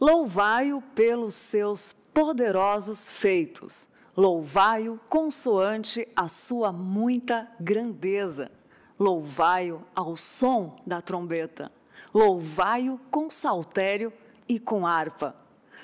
Louvai-o pelos seus poderosos feitos. Louvai-o consoante a sua muita grandeza. Louvai-o ao som da trombeta. Louvai-o com saltério e com harpa.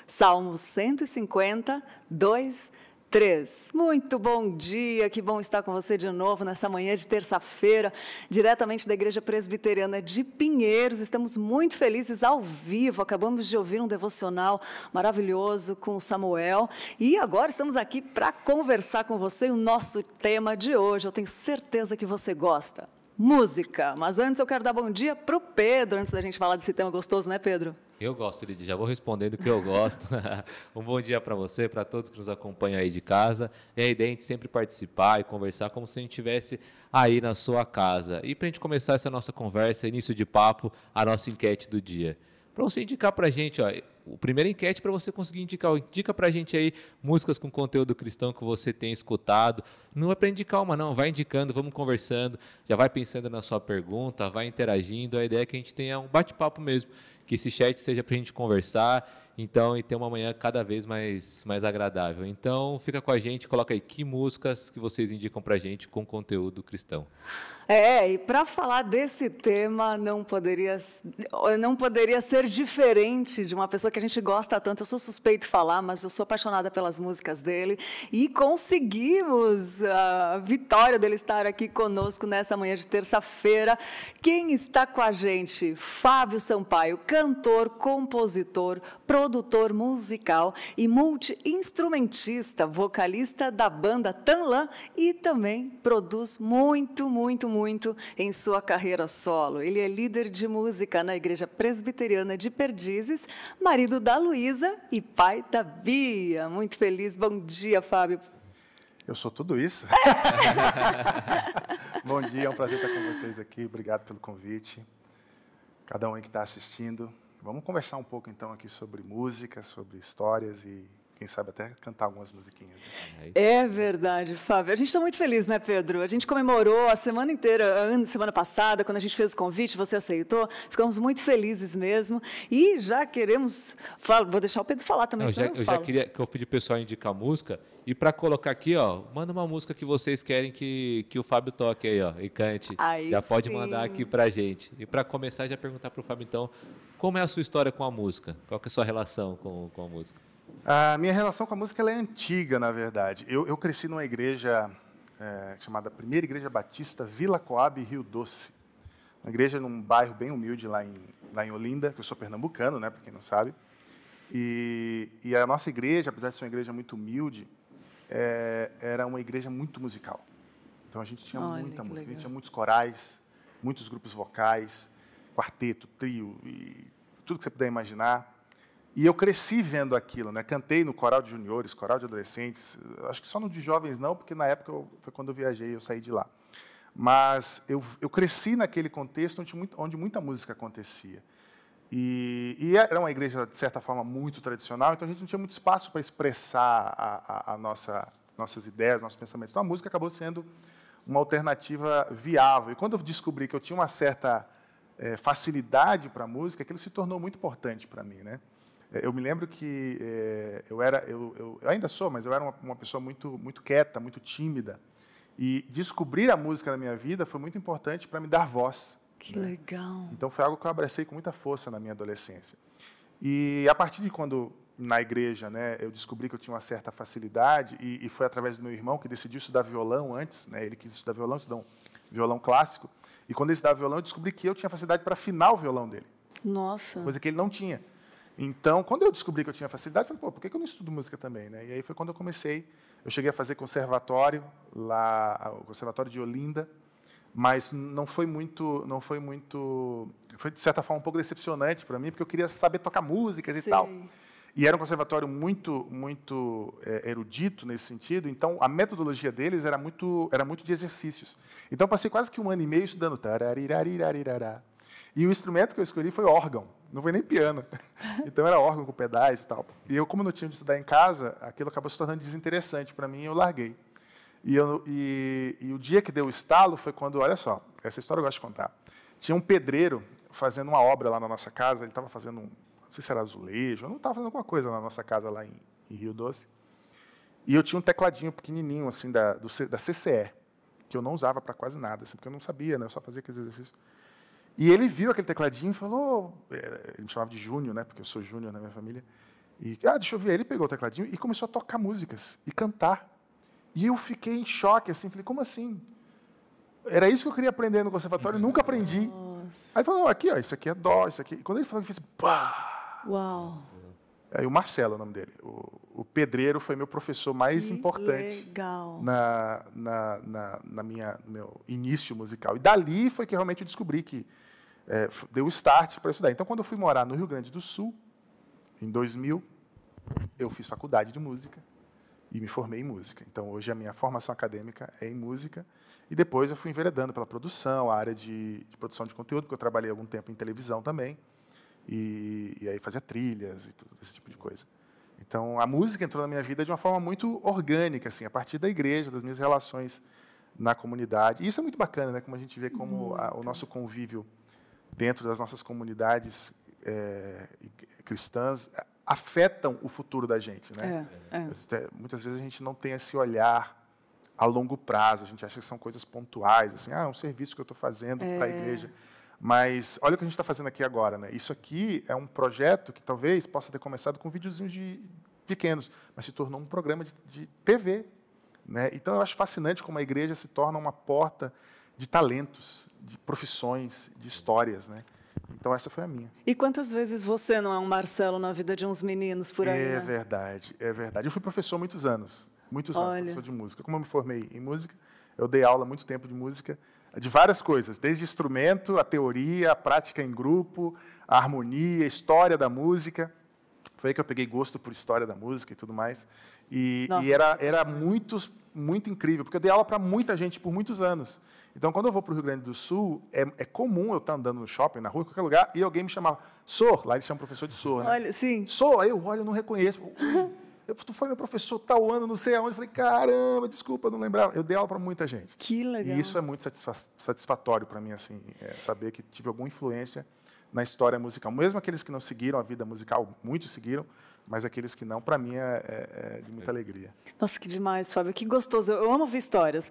Salmo 150, 2, 3. Muito bom dia, que bom estar com você de novo nessa manhã de terça-feira, diretamente da Igreja Presbiteriana de Pinheiros. Estamos muito felizes ao vivo, acabamos de ouvir um devocional maravilhoso com o Samuel e agora estamos aqui para conversar com você o nosso tema de hoje. Eu tenho certeza que você gosta. Música. Mas antes eu quero dar bom dia para o Pedro, antes da gente falar desse tema gostoso, né, Pedro? Eu gosto, Lidia, já vou respondendo que eu gosto. Um bom dia para você, para todos que nos acompanham aí de casa. É ideia a gente sempre participar e conversar como se a gente estivesse aí na sua casa. E para a gente começar essa nossa conversa, início de papo, a nossa enquete do dia. Para você indicar para a gente, ó, a primeira enquete para você conseguir indicar, indica para a gente aí músicas com conteúdo cristão que você tem escutado. Não é para indicar uma não, vai indicando, vamos conversando, já vai pensando na sua pergunta, vai interagindo. A ideia é que a gente tenha um bate-papo mesmo, que esse chat seja para a gente conversar, então, e ter uma manhã cada vez mais agradável. Então, fica com a gente, coloca aí que músicas que vocês indicam para a gente com conteúdo cristão. É, e para falar desse tema, não poderia ser diferente de uma pessoa que a gente gosta tanto. Eu sou suspeito de falar, mas eu sou apaixonada pelas músicas dele e conseguimos a vitória dele estar aqui conosco nessa manhã de terça-feira. Quem está com a gente? Fábio Sampaio, cantor, compositor, produtor musical e multi-instrumentista, vocalista da banda Tanlan e também produz muito em sua carreira solo. Ele é líder de música na Igreja Presbiteriana de Perdizes, marido da Luísa e pai da Bia. Muito feliz. Bom dia, Fábio. Eu sou tudo isso. Bom dia, é um prazer estar com vocês aqui. Obrigado pelo convite. Cada um aí que está assistindo. Vamos conversar um pouco, então, aqui sobre música, sobre histórias e, quem sabe, até cantar algumas musiquinhas. Né? É verdade, Fábio. A gente está muito feliz, né, Pedro? A gente comemorou a semana inteira, semana passada, quando a gente fez o convite, você aceitou. Ficamos muito felizes mesmo. E já queremos... Vou deixar o Pedro falar também, senão eu não falo. Eu já queria que eu pedi o pessoal indicar música. E para colocar aqui, ó, manda uma música que vocês querem que o Fábio toque aí, ó, e cante. Aí já pode mandar aqui para a gente. E para começar, já perguntar para o Fábio, então, como é a sua história com a música? Qual que é a sua relação com a música? A minha relação com a música ela é antiga, na verdade. Eu cresci numa igreja chamada Primeira Igreja Batista Vila Coab, Rio Doce. Uma igreja num bairro bem humilde lá em Olinda, que eu sou pernambucano, né, para quem não sabe. E a nossa igreja, apesar de ser uma igreja muito humilde, era uma igreja muito musical. Então, a gente tinha muita música. Legal. A gente tinha muitos corais, muitos grupos vocais, quarteto, trio, e tudo que você puder imaginar. E eu cresci vendo aquilo, né? Cantei no coral de juniores, coral de adolescentes, acho que só no de jovens não, porque na época foi quando eu viajei, eu saí de lá. Mas eu cresci naquele contexto onde muita música acontecia. E era uma igreja, de certa forma, muito tradicional, então a gente não tinha muito espaço para expressar nossas ideias, nossos pensamentos. Então a música acabou sendo uma alternativa viável. E quando eu descobri que eu tinha uma certa facilidade para a música, aquilo se tornou muito importante para mim, né? Eu me lembro que eu ainda sou, mas eu era uma pessoa muito quieta, muito tímida. E descobrir a música na minha vida foi muito importante para me dar voz. Que legal! Então, foi algo que eu abracei com muita força na minha adolescência. E, a partir de quando, na igreja, né, eu descobri que eu tinha uma certa facilidade, e foi através do meu irmão que decidiu estudar violão antes, né, ele quis estudar um violão clássico. E, quando ele estudava violão, eu descobri que eu tinha facilidade para afinar o violão dele. Nossa! Coisa que ele não tinha. Então, quando eu descobri que eu tinha facilidade, eu falei, pô, por que eu não estudo música também, né? E aí foi quando eu comecei. Eu cheguei a fazer conservatório, lá, o Conservatório de Olinda, mas não foi muito... Foi, de certa forma, um pouco decepcionante para mim, porque eu queria saber tocar músicas. Sim. E tal. E era um conservatório muito erudito nesse sentido, então a metodologia deles era muito de exercícios. Então, eu passei quase que um ano e meio estudando. E o instrumento que eu escolhi foi órgão. Não foi nem piano. Então, era órgão com pedais e tal. E eu, como não tinha de estudar em casa, aquilo acabou se tornando desinteressante para mim e eu larguei. E o dia que deu o estalo foi quando, olha só, essa história eu gosto de contar. Tinha um pedreiro fazendo uma obra lá na nossa casa, ele estava fazendo sei se era azulejo, eu não estava fazendo alguma coisa na nossa casa lá em Rio Doce. E eu tinha um tecladinho pequenininho, assim, da CCE, que eu não usava para quase nada, assim, porque eu não sabia, né? Eu só fazia aqueles exercícios. E ele viu aquele tecladinho e falou... Ele me chamava de Júnior, né? Porque eu sou Júnior na minha família. E, deixa eu ver. Ele pegou o tecladinho e começou a tocar músicas e cantar. E eu fiquei em choque, assim, falei, como assim? Era isso que eu queria aprender no conservatório, nunca aprendi. Nossa. Aí ele falou, aqui, ó, isso aqui é dó, isso aqui... E quando ele falou, ele fez assim, pá! Uau! Aí o Marcelo é o nome dele. O pedreiro foi meu professor mais importante no meu início musical. E dali foi que realmente eu descobri que deu o start para estudar. Então, quando eu fui morar no Rio Grande do Sul, em 2000, eu fiz faculdade de música e me formei em música. Então, hoje a minha formação acadêmica é em música. E depois eu fui enveredando pela produção, a área de produção de conteúdo, porque eu trabalhei algum tempo em televisão também. E aí fazia trilhas e tudo esse tipo de coisa. Então, a música entrou na minha vida de uma forma muito orgânica, assim, a partir da igreja, das minhas relações na comunidade. E isso é muito bacana, né? Como a gente vê como o nosso convívio dentro das nossas comunidades cristãs afetam o futuro da gente, né? Muitas vezes a gente não tem esse olhar a longo prazo, a gente acha que são coisas pontuais, assim, ah, é um serviço que eu estou fazendo para a igreja. Mas olha o que a gente está fazendo aqui agora, né? Isso aqui é um projeto que talvez possa ter começado com videozinhos pequenos, mas se tornou um programa de TV, né? Então, eu acho fascinante como a igreja se torna uma porta de talentos, de profissões, de histórias, né? Então, essa foi a minha. E quantas vezes você não é um Marcelo na vida de uns meninos por aí, né? É verdade, é verdade. Eu fui professor muitos anos, professor de música. Como eu me formei em música, eu dei aula há muito tempo de música, de várias coisas, desde instrumento, a teoria, a prática em grupo, a harmonia, a história da música. Foi aí que eu peguei gosto por história da música e tudo mais. E era muito incrível, porque eu dei aula para muita gente por muitos anos. Então, quando eu vou para o Rio Grande do Sul, é comum eu estar andando no shopping, na rua, em qualquer lugar, e alguém me chamava, Sor, lá eles chamam professor de Sor, né? Olha, sim. Sor, aí eu olho, eu não reconheço. Tu foi meu professor tal ano, não sei aonde. Eu falei, caramba, desculpa, não lembrava. Eu dei aula para muita gente. Que legal. E isso é muito satisfatório para mim, assim, saber que tive alguma influência na história musical. Mesmo aqueles que não seguiram a vida musical, muitos seguiram, mas aqueles que não, para mim, é de muita alegria. Nossa, que demais, Fábio, que gostoso. Eu amo ouvir histórias.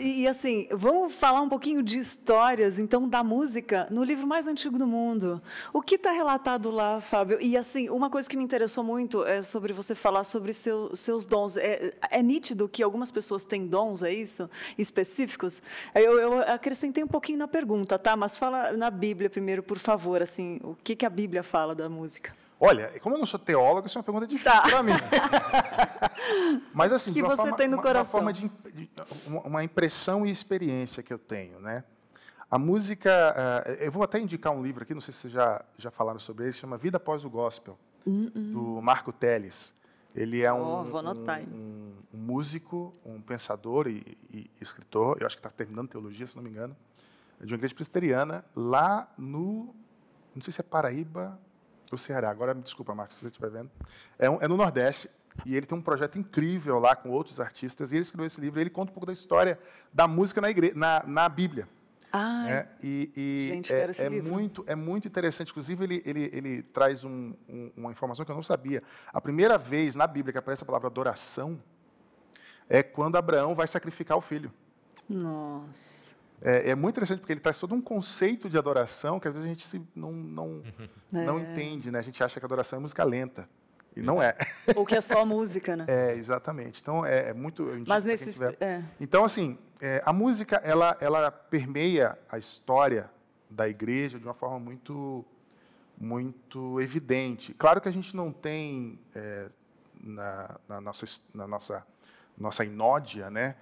E, assim, vamos falar um pouquinho de histórias, então, da música no livro mais antigo do mundo. O que está relatado lá, Fábio? E, assim, uma coisa que me interessou muito é sobre você falar sobre seus dons. É nítido que algumas pessoas têm dons, é isso? Específicos? Eu acrescentei um pouquinho na pergunta, tá? Mas fala na Bíblia primeiro, por favor, assim, o que a Bíblia fala da música? Olha, como eu não sou teólogo, isso é uma pergunta difícil para mim. Mas, assim, que você tem no coração? Uma impressão e experiência que eu tenho, né? A música... eu vou até indicar um livro aqui, não sei se vocês já falaram sobre ele, chama Vida Após o Gospel, do Marco Telles. Ele é um músico, um pensador e escritor, eu acho que está terminando teologia, se não me engano, de uma igreja presbiteriana, lá no... não sei se é Paraíba... o Ceará. Agora, me desculpa, Marcos, se você estiver vendo. É no Nordeste, e ele tem um projeto incrível lá com outros artistas, e ele escreveu esse livro, e ele conta um pouco da história da música na Bíblia. Ah, né? Gente, quero esse livro. É muito interessante. Inclusive, ele traz uma informação que eu não sabia. A primeira vez na Bíblia que aparece a palavra adoração é quando Abraão vai sacrificar o filho. Nossa... É muito interessante, porque ele traz todo um conceito de adoração que, às vezes, a gente não entende, né? A gente acha que adoração é música lenta, e não é. Ou que é só música, né? Exatamente. Então, é muito... Mas nesse... Então, assim, a música, ela permeia a história da igreja de uma forma muito evidente. Claro que a gente não tem, na nossa inódia, né?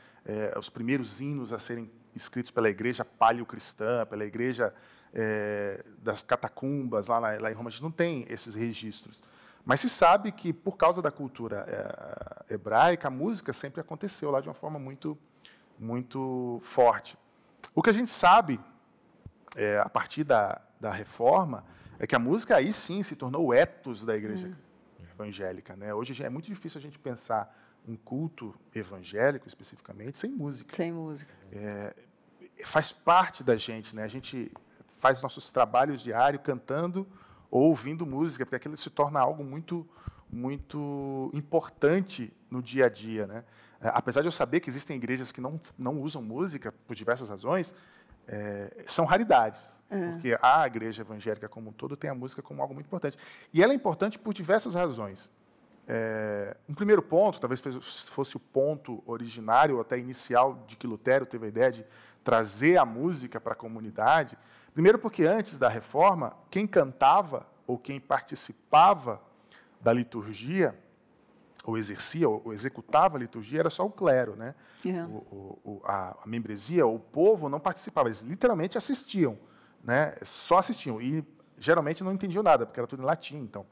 Os primeiros hinos a serem escritos pela igreja paleo-cristã, pela igreja das catacumbas, lá em Roma, a gente não tem esses registros. Mas se sabe que, por causa da cultura hebraica, a música sempre aconteceu lá de uma forma muito forte. O que a gente sabe, a partir da reforma, é que a música aí sim se tornou o ethos da igreja evangélica, né? Hoje é muito difícil a gente pensar um culto evangélico, especificamente, sem música. Sem música. Faz parte da gente, né? A gente faz nossos trabalhos diários cantando ou ouvindo música, porque aquilo se torna algo muito importante no dia a dia, né? Apesar de eu saber que existem igrejas que não usam música por diversas razões, são raridades, porque a igreja evangélica como um todo tem a música como algo muito importante. E ela é importante por diversas razões. Um primeiro ponto, talvez fosse o ponto originário, ou até inicial, de que Lutero teve a ideia de trazer a música para a comunidade. Primeiro porque, antes da reforma, quem cantava ou quem participava da liturgia, ou exercia, ou executava a liturgia, era só o clero, né? A membresia, o povo, não participava, eles literalmente assistiam, né? Só assistiam, e geralmente não entendiam nada, porque era tudo em latim, então.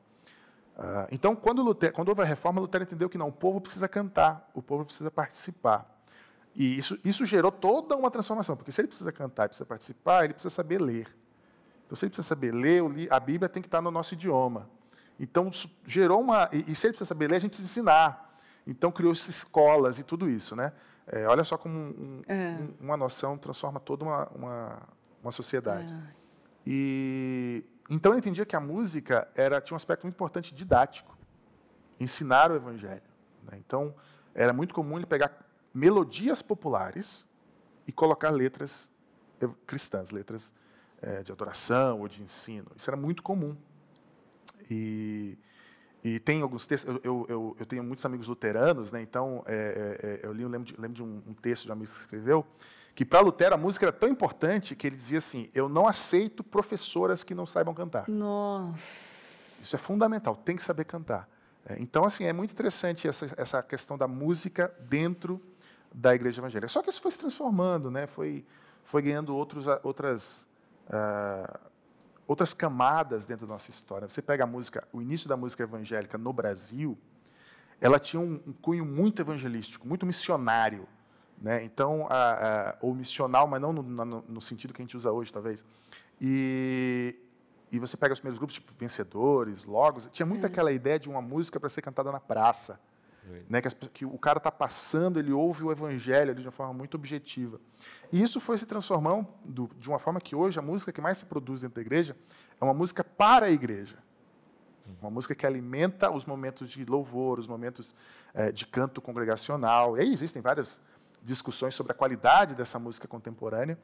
Então, quando houve a reforma, Lutero entendeu que não, o povo precisa cantar, o povo precisa participar. E isso gerou toda uma transformação, porque se ele precisa cantar e precisa participar, ele precisa saber ler. Então, se ele precisa saber ler, a Bíblia tem que estar no nosso idioma. Então, gerou uma... E se ele precisa saber ler, a gente precisa ensinar. Então, criou-se escolas e tudo isso, né? Olha só como uma noção transforma toda uma sociedade. E... Então, eu entendia que a música tinha um aspecto muito importante didático, ensinar o evangelho, né? Então, era muito comum ele pegar melodias populares e colocar letras cristãs, letras de adoração ou de ensino. Isso era muito comum. E tem alguns textos... Eu tenho muitos amigos luteranos, né? Então, eu lembro de um texto de um amigo que escreveu, que para Lutero a música era tão importante que ele dizia assim: eu não aceito professoras que não saibam cantar. Nossa! Isso é fundamental, tem que saber cantar. Então, assim, é muito interessante essa questão da música dentro da igreja evangélica. Só que isso foi se transformando, né? Foi ganhando outras camadas dentro da nossa história. Você pega a música, o início da música evangélica no Brasil, ela tinha um cunho muito evangelístico, muito missionário, né? Então, ou missional, mas não no sentido que a gente usa hoje, talvez. E você pega os primeiros grupos, tipo Vencedores, Logos, tinha muito aquela ideia de uma música para ser cantada na praça, né? Que o cara está passando, ele ouve o evangelho de uma forma muito objetiva. E isso foi se transformando de uma forma que hoje a música que mais se produz dentro da igreja é uma música para a igreja. Uma música que alimenta os momentos de louvor, os momentos de canto congregacional. E aí existem várias discussões sobre a qualidade dessa música contemporânea,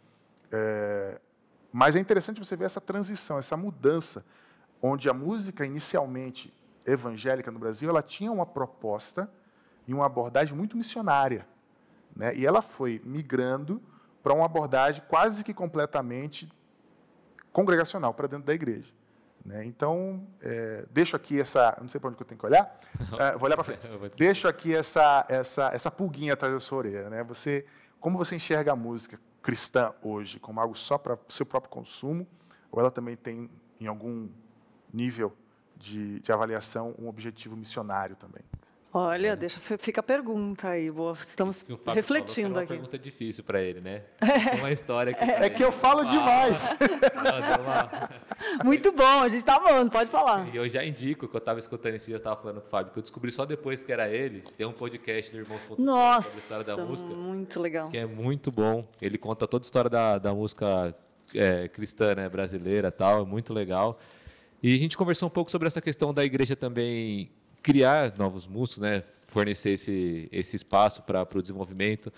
mas é interessante você ver essa transição, essa mudança, onde a música inicialmente evangélica no Brasil, ela tinha uma proposta e uma abordagem muito missionária, né? E ela foi migrando para uma abordagem quase que completamente congregacional, para dentro da igreja, né? Então, deixo aqui essa... Não sei para onde que eu tenho que olhar. Vou olhar para frente. Deixo aqui essa pulguinha atrás da sua orelha, né? Como você enxerga a música cristã hoje? Como algo só para o seu próprio consumo? Ou ela também tem, em algum nível de avaliação, um objetivo missionário também? Olha, fica a pergunta aí. Estamos refletindo aqui. É uma pergunta difícil para ele, né? É uma história que... É que eu falo demais. Muito bom, a gente está amando, pode falar. E eu já indico, que eu estava escutando esse dia, eu estava falando para o Fábio, que eu descobri só depois que era ele, tem um podcast do Irmão Fontoura. Nossa, sobre a história da música, muito legal. Que é muito bom. Ele conta toda a história da música cristã, né, brasileira e tal, é muito legal. E a gente conversou um pouco sobre essa questão da igreja também... criar novos músicos, né? Fornecer esse espaço para o desenvolvimento.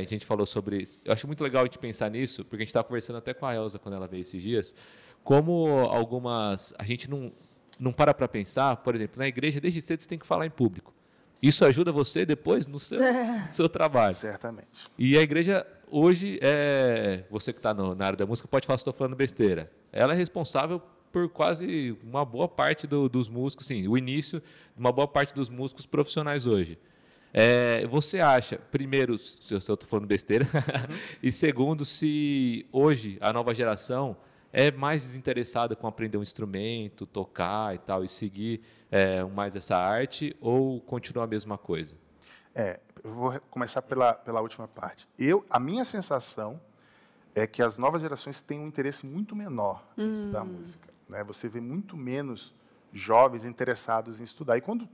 A gente falou sobre... Eu acho muito legal a gente pensar nisso, porque a gente estava conversando até com a Elza, quando ela veio esses dias, como algumas... A gente não para pensar, por exemplo, na igreja, desde cedo você tem que falar em público. Isso ajuda você depois no seu trabalho. Certamente. E a igreja, hoje, você que está na área da música, pode falar se estou falando besteira. Ela é responsável por quase uma boa parte dos músicos, sim, o início de uma boa parte dos músicos profissionais hoje. Você acha, primeiro, se eu estou falando besteira, e segundo, se hoje a nova geração é mais desinteressada com aprender um instrumento, tocar e tal, e seguir mais essa arte, ou continua a mesma coisa? Eu vou começar pela última parte. A minha sensação é que as novas gerações têm um interesse muito menor em estudar música. Você vê muito menos jovens interessados em estudar. E quando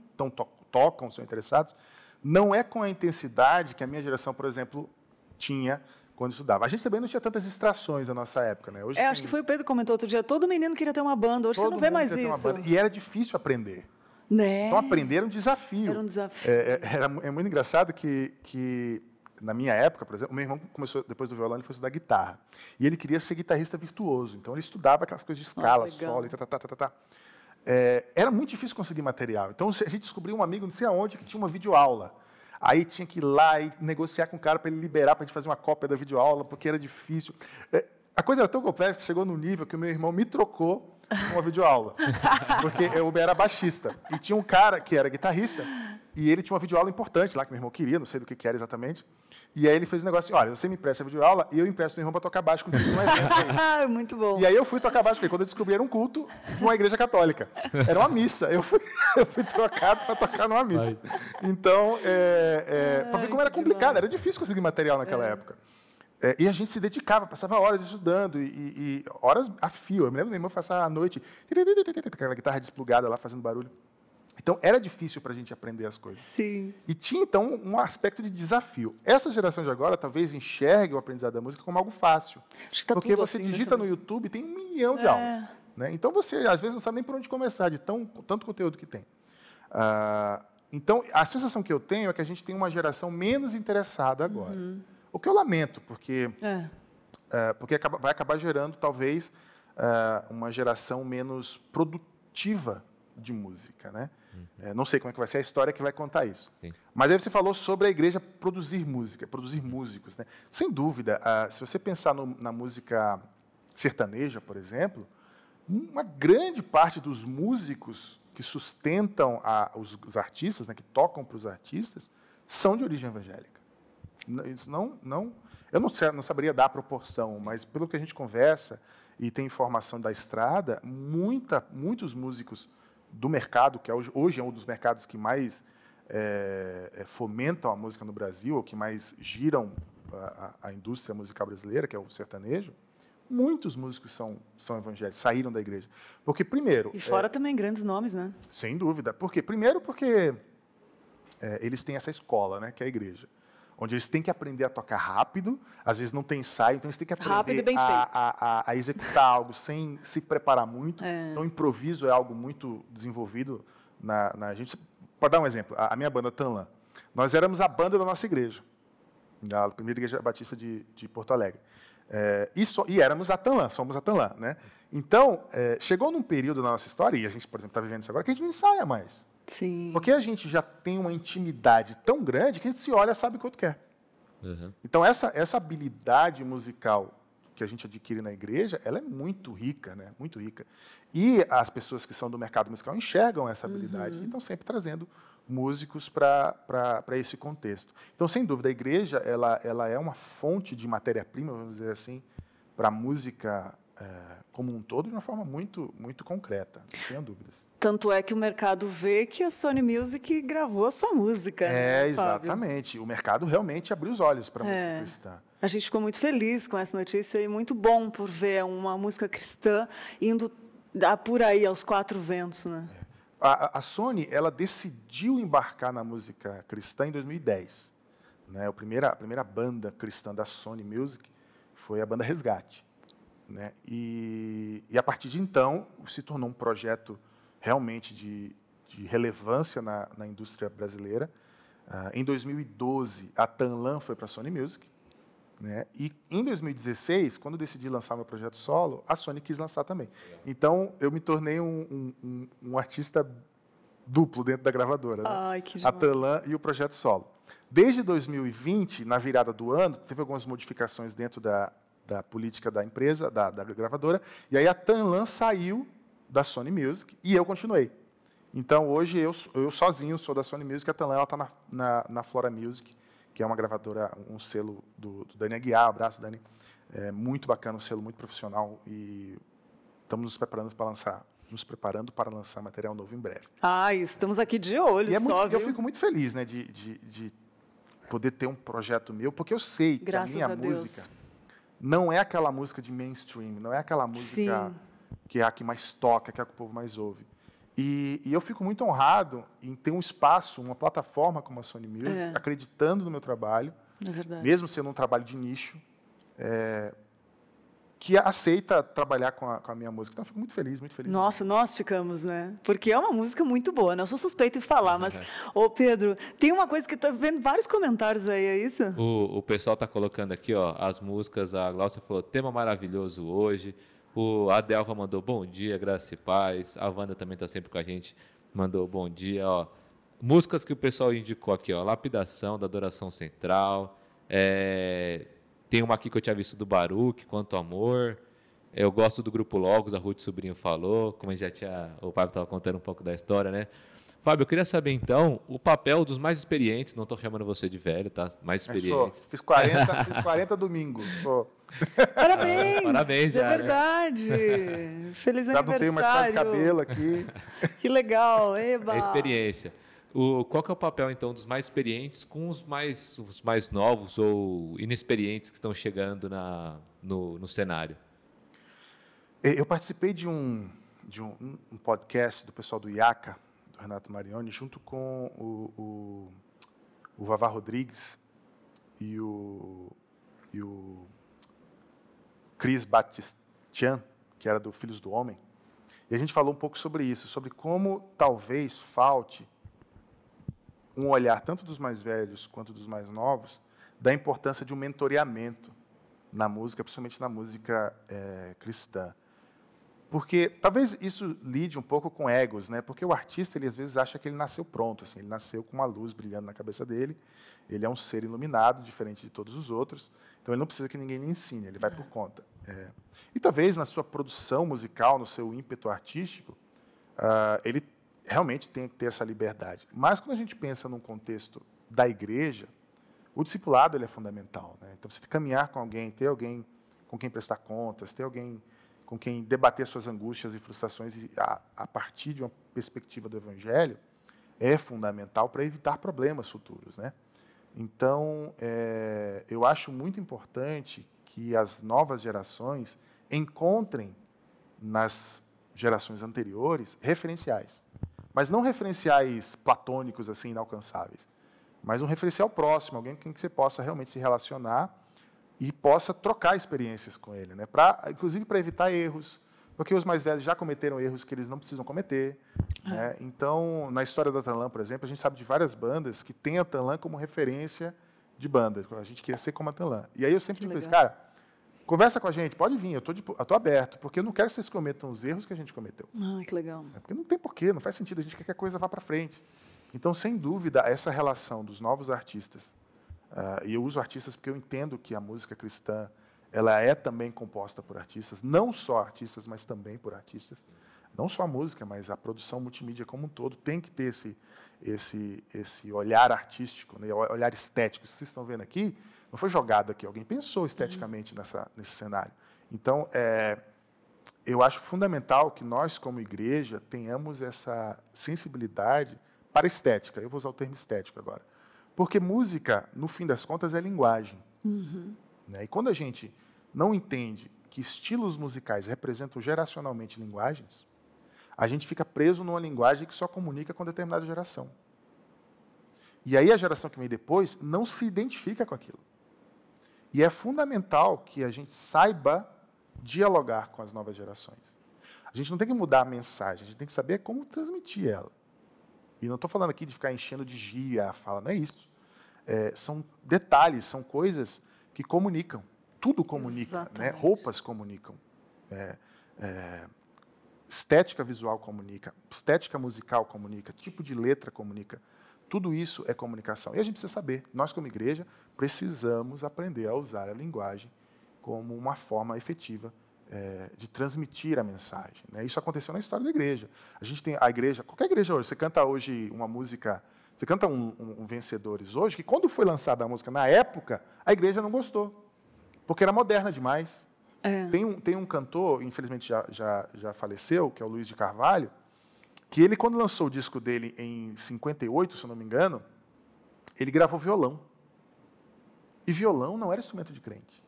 tocam, são interessados, não é com a intensidade que a minha geração, por exemplo, tinha quando estudava. A gente também não tinha tantas distrações na nossa época, né? Hoje, acho que foi o Pedro que comentou outro dia, todo menino queria ter uma banda, hoje você não vê mais isso. E era difícil aprender. Né? Então, aprender era um desafio. Era um desafio. É muito engraçado que na minha época, por exemplo, o meu irmão começou, depois do violão, ele foi estudar guitarra. E ele queria ser guitarrista virtuoso. Então, ele estudava aquelas coisas de escala, solo, e era muito difícil conseguir material. Então, a gente descobriu um amigo, não sei aonde, que tinha uma videoaula. Aí tinha que ir lá e negociar com o cara para ele liberar, para a gente fazer uma cópia da videoaula, porque era difícil. A coisa era tão complexa que chegou num nível que o meu irmão me trocou uma videoaula, porque eu era baixista. E tinha um cara que era guitarrista, e ele tinha uma videoaula importante lá, que meu irmão queria, não sei do que era exatamente. E aí ele fez um negócio assim, olha, você me empresta a videoaula e eu empresto meu irmão para tocar baixo contigo. Muito bom. E aí eu fui tocar baixo, porque quando eu descobri era um culto de uma igreja católica. Era uma missa. Eu fui trocado para tocar numa missa. Então, para ver como era complicado, era difícil conseguir material naquela época. E a gente se dedicava, passava horas estudando, e horas a fio. Eu me lembro do meu irmão passar a noite, aquela guitarra desplugada lá, fazendo barulho. Então, era difícil para a gente aprender as coisas. Sim. E tinha, então, um aspecto de desafio. Essa geração de agora talvez enxergue o aprendizado da música como algo fácil. Acho que tá porque você assim, digita no YouTube e tem 1 milhão de aulas. Né? Então, você, às vezes, não sabe nem por onde começar, de tanto conteúdo que tem. Então, a sensação que eu tenho é que a gente tem uma geração menos interessada agora. O que eu lamento, porque vai acabar gerando, talvez, uma geração menos produtiva de música, né? Não sei como é que vai ser a história que vai contar isso. Sim. Mas aí você falou sobre a igreja produzir música, produzir músicos, né? Sem dúvida, se você pensar na música sertaneja, por exemplo, uma grande parte dos músicos que sustentam os artistas, né, que tocam para os artistas, são de origem evangélica. Isso eu não saberia dar a proporção, mas pelo que a gente conversa e tem informação da estrada, muitos músicos do mercado, que hoje é um dos mercados que mais fomentam a música no Brasil, ou que mais giram a indústria musical brasileira, que é o sertanejo, muitos músicos são evangélicos, saíram da igreja. Porque, primeiro... E fora também grandes nomes, né? Sem dúvida. Por quê? Primeiro porque eles têm essa escola, né, que é a igreja, onde eles têm que aprender a tocar rápido, às vezes não tem ensaio, então eles têm que aprender a executar algo sem se preparar muito. Então, o improviso é algo muito desenvolvido na gente. Para dar um exemplo, a minha banda, Tanlan, nós éramos a banda da nossa igreja, da Primeira Igreja Batista de Porto Alegre. E éramos a Tanlan, somos a Tanlan, né? Então, chegou num período na nossa história, e a gente, por exemplo, está vivendo isso agora, que a gente não ensaia mais. Sim. Porque a gente já tem uma intimidade tão grande que a gente se olha e sabe o que o outro quer. Então, essa habilidade musical que a gente adquire na igreja, ela é muito rica, né? Muito rica. E as pessoas que são do mercado musical enxergam essa habilidade e estão sempre trazendo músicos para esse contexto. Então, sem dúvida, a igreja ela é uma fonte de matéria-prima, vamos dizer assim, para a música como um todo, de uma forma muito, muito concreta, não tenho dúvidas. Tanto é que o mercado vê que a Sony Music gravou a sua música. Exatamente. Fábio? O mercado realmente abriu os olhos para a música cristã. A gente ficou muito feliz com essa notícia e muito bom por ver uma música cristã indo por aí aos 4 ventos. Né? A Sony, ela decidiu embarcar na música cristã em 2010. Né? A primeira banda cristã da Sony Music foi a Banda Resgate. Né? E a partir de então, se tornou um projeto realmente de relevância na indústria brasileira. Em 2012, a Tanlan foi para a Sony Music. Né? E em 2016, quando eu decidi lançar meu projeto solo, a Sony quis lançar também. Então, eu me tornei um artista duplo dentro da gravadora. Ai, né? Que a Tanlan e o projeto solo. Desde 2020, na virada do ano, teve algumas modificações dentro da política da empresa, da gravadora, e aí a Tanlan saiu da Sony Music e eu continuei. Então, hoje, eu sozinho sou da Sony Music, a Tanlan está na Flora Music, que é uma gravadora, um selo do Dani Aguiar, abraço, Dani, muito bacana, um selo muito profissional, e estamos nos preparando para lançar material novo em breve. Estamos aqui de olho, eu fico muito feliz, né, de poder ter um projeto meu, porque eu sei que a minha música... Não é aquela música de mainstream, não é aquela música que é a que mais toca, que é a que o povo mais ouve. E eu fico muito honrado em ter um espaço, uma plataforma como a Sony Music, acreditando no meu trabalho, mesmo sendo um trabalho de nicho, que aceita trabalhar com a minha música. Então, eu fico muito feliz, muito feliz. Nossa, nós ficamos, né? Porque é uma música muito boa, né? Eu sou suspeito em falar, mas... Ô, Pedro, tem uma coisa que eu tô vendo vários comentários aí, é isso? O pessoal tá colocando aqui, ó, as músicas. A Glaucia falou, tema maravilhoso hoje. A Delva mandou, bom dia, graças e paz. A Wanda também tá sempre com a gente, mandou bom dia, ó. Músicas que o pessoal indicou aqui, ó, Lapidação, da Adoração Central, tem uma aqui que eu tinha visto do Baruch, Quanto Amor. Eu gosto do Grupo Logos, a Ruth Sobrinho falou, como o Fábio estava contando um pouco da história, né? Fábio, eu queria saber, então, o papel dos mais experientes, não estou chamando você de velho, tá? Mais experientes. Fiz 40, fiz 40 domingo. Parabéns! Parabéns, é verdade! Né? Feliz aniversário! Já não tenho mais quase cabelo aqui. Que legal, eba! É experiência. Qual que é o papel, então, dos mais experientes com os mais novos ou inexperientes que estão chegando no cenário? Eu participei de um podcast do pessoal do IACA, do Renato Marioni, junto com o Vavá Rodrigues e o Cris Batistian, que era do Filhos do Homem. E a gente falou um pouco sobre isso, sobre como talvez falte um olhar tanto dos mais velhos quanto dos mais novos, da importância de um mentoreamento na música, principalmente na música cristã. Porque talvez isso lide um pouco com egos, né? Porque o artista, ele às vezes acha que ele nasceu pronto, assim, ele nasceu com uma luz brilhando na cabeça dele, ele é um ser iluminado, diferente de todos os outros, então ele não precisa que ninguém lhe ensine, ele vai por conta. E talvez na sua produção musical, no seu ímpeto artístico, ele realmente tem que ter essa liberdade. Mas, quando a gente pensa num contexto da igreja, o discipulado ele é fundamental, né? Então, você caminhar com alguém, ter alguém com quem prestar contas, ter alguém com quem debater suas angústias e frustrações a partir de uma perspectiva do Evangelho, é fundamental para evitar problemas futuros, né? Então, eu acho muito importante que as novas gerações encontrem nas gerações anteriores referenciais. Mas não referenciais platônicos, assim, inalcançáveis, mas um referencial próximo, alguém com quem você possa realmente se relacionar e possa trocar experiências com ele, né? Inclusive para evitar erros, porque os mais velhos já cometeram erros que eles não precisam cometer, né? Então, na história da Tanlan, por exemplo, a gente sabe de várias bandas que têm a Tanlan como referência de banda. A gente queria ser como a Tanlan. E aí eu sempre digo para eles, cara, conversa com a gente, pode vir, eu tô aberto, porque eu não quero que vocês cometam os erros que a gente cometeu. Ah, que legal. Porque não tem porquê, não faz sentido, a gente quer que a coisa vá para frente. Então, sem dúvida, essa relação dos novos artistas, e eu uso artistas porque eu entendo que a música cristã, ela é também composta por artistas, não só artistas, mas também por artistas, não só a música, mas a produção multimídia como um todo, tem que ter esse olhar artístico, né, olhar estético. Vocês estão vendo aqui, não foi jogado aqui, alguém pensou esteticamente nesse cenário. Então, eu acho fundamental que nós, como igreja, tenhamos essa sensibilidade para a estética. Eu vou usar o termo estético agora. Porque música, no fim das contas, é linguagem. Né? E quando a gente não entende que estilos musicais representam geracionalmente linguagens, a gente fica preso numa linguagem que só comunica com determinada geração. E aí a geração que vem depois não se identifica com aquilo. E é fundamental que a gente saiba dialogar com as novas gerações. A gente não tem que mudar a mensagem, a gente tem que saber como transmitir ela. E não estou falando aqui de ficar enchendo de gíria a fala, não é isso. São detalhes, são coisas que comunicam. Tudo comunica, né? Roupas comunicam, estética visual comunica, estética musical comunica, tipo de letra comunica. Tudo isso é comunicação. E a gente precisa saber, nós como igreja, precisamos aprender a usar a linguagem como uma forma efetiva de transmitir a mensagem, né? Isso aconteceu na história da igreja. A gente tem a igreja, qualquer igreja hoje, você canta hoje uma música, você canta um Vencedores hoje, que quando foi lançada a música, na época, a igreja não gostou, porque era moderna demais. Tem um cantor, infelizmente já faleceu, que é o Luiz de Carvalho, que ele, quando lançou o disco dele em 58, se eu não me engano, ele gravou violão. E violão não era instrumento de crente.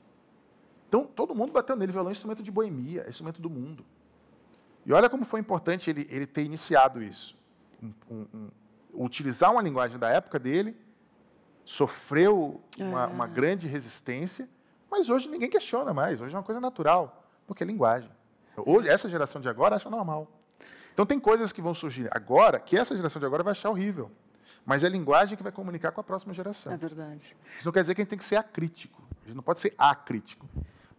Então, todo mundo bateu nele. Violão é instrumento de boemia, é instrumento do mundo. E olha como foi importante ele ter iniciado isso. Utilizar uma linguagem da época dele, sofreu uma grande resistência, Mas hoje ninguém questiona mais, hoje é uma coisa natural, porque é linguagem. Hoje, essa geração de agora acha normal. Então, tem coisas que vão surgir agora, que essa geração de agora vai achar horrível. Mas é a linguagem que vai comunicar com a próxima geração. É verdade. Isso não quer dizer que a gente tem que ser acrítico. A gente não pode ser acrítico.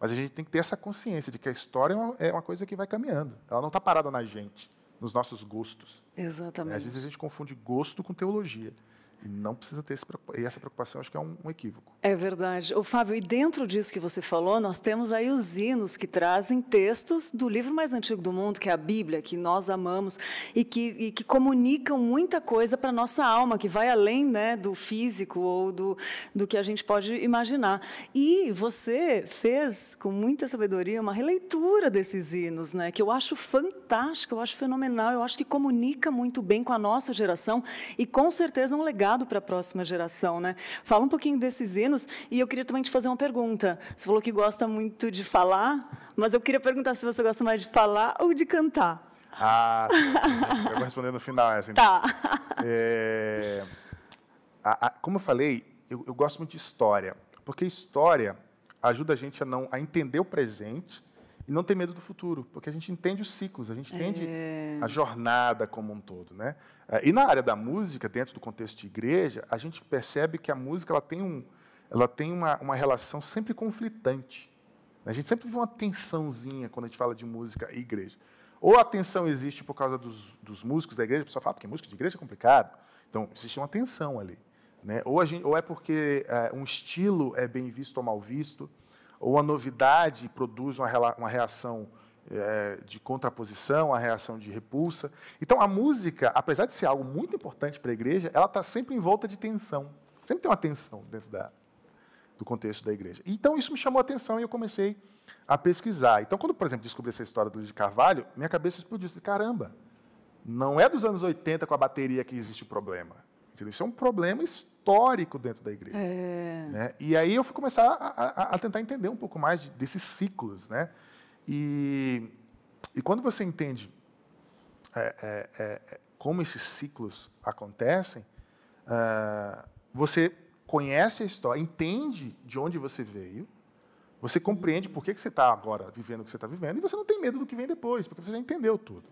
Mas a gente tem que ter essa consciência de que a história é uma coisa que vai caminhando. Ela não está parada na gente, nos nossos gostos. Exatamente. Às vezes a gente confunde gosto com teologia. E não precisa ter essa preocupação, acho que é um equívoco. É verdade. Ô, Fábio, e dentro disso que você falou, nós temos aí os hinos que trazem textos do livro mais antigo do mundo, que é a Bíblia, que nós amamos, e que comunicam muita coisa para a nossa alma, que vai além, né, do físico ou do que a gente pode imaginar. E você fez, com muita sabedoria, uma releitura desses hinos, né, que eu acho fantástica, eu acho fenomenal, eu acho que comunica muito bem com a nossa geração e, com certeza, é um legado para a próxima geração, né? Fala um pouquinho desses hinos e eu queria também te fazer uma pergunta. Você falou que gosta muito de falar, mas eu queria perguntar se você gosta mais de falar ou de cantar. Ah, sim, eu vou responder no final essa. Tá. Como eu falei, eu gosto muito de história, porque história ajuda a gente a entender o presente e não ter medo do futuro, porque a gente entende os ciclos, a gente entende a jornada como um todo, né? E na área da música, dentro do contexto de igreja, a gente percebe que a música ela tem uma relação sempre conflitante. A gente sempre vê uma tensãozinha quando a gente fala de música e igreja. Ou a tensão existe por causa dos músicos da igreja, a pessoa fala, porque música de igreja é complicado. Então, existe uma tensão ali, né? Ou é porque um estilo é bem visto ou mal visto, ou a novidade produz uma reação de contraposição, uma reação de repulsa. Então, a música, apesar de ser algo muito importante para a igreja, ela está sempre em volta de tensão. Sempre tem uma tensão dentro do contexto da igreja. Então, isso me chamou a atenção e eu comecei a pesquisar. Então, quando, por exemplo, descobri essa história do Luiz de Carvalho, minha cabeça explodiu. Falei, caramba, não é dos anos 80 com a bateria que existe o problema. Entendeu? Isso é um problema histórico dentro da igreja. Né? E aí eu fui começar a tentar entender um pouco mais desses ciclos, né? E quando você entende como esses ciclos acontecem, você conhece a história, entende de onde você veio, você compreende por que você está agora vivendo o que você está vivendo, e você não tem medo do que vem depois, porque você já entendeu tudo,